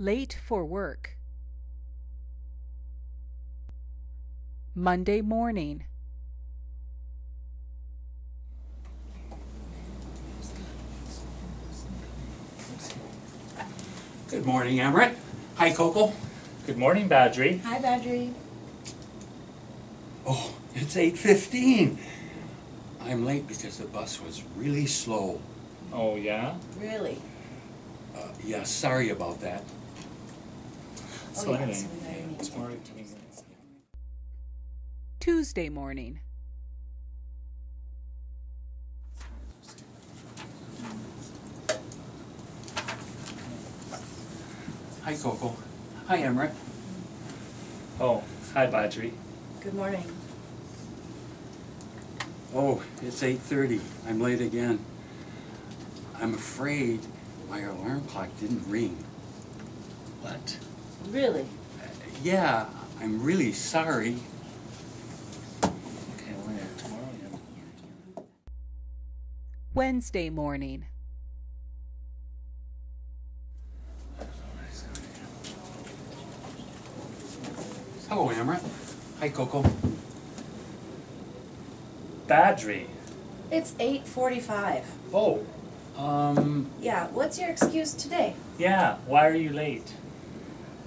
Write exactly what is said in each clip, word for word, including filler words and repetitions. Late for work. Monday morning. Good morning, Amrit. Hi, Coco. Good morning, Badri. Hi, Badri. Oh, it's eight fifteen. I'm late because the bus was really slow. Oh, yeah? Really? Uh, yeah, sorry about that. Oh, so yeah, I so yeah, it's more than twenty minutes. Tuesday morning. Hi, Coco. Hi, Amrit. Oh, hi, Badri. Good morning. Oh, it's eight thirty. I'm late again. I'm afraid my alarm clock didn't ring. What? Really? Uh, yeah, I'm really sorry. Okay, well, yeah, tomorrow yeah. Wednesday morning. Hello, Amrit. Hi, Coco. Badri. It's eight forty-five. Oh. Um. Yeah, what's your excuse today? Yeah, why are you late?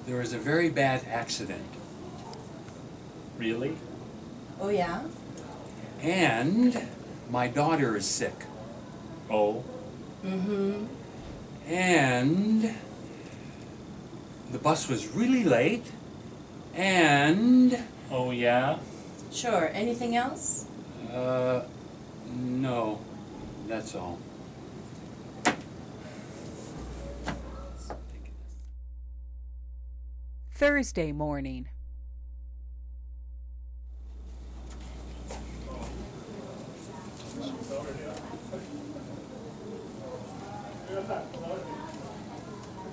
There was a very bad accident. Really? Oh, yeah? And my daughter is sick. Oh. Mm-hmm. And the bus was really late. And... Oh, yeah? Sure. Anything else? Uh, no. That's all. Thursday morning.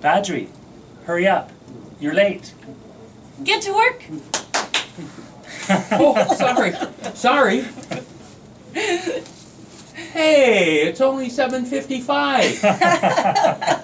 Badri, hurry up. You're late. Get to work. Oh, sorry. Sorry. Hey, it's only seven fifty-five.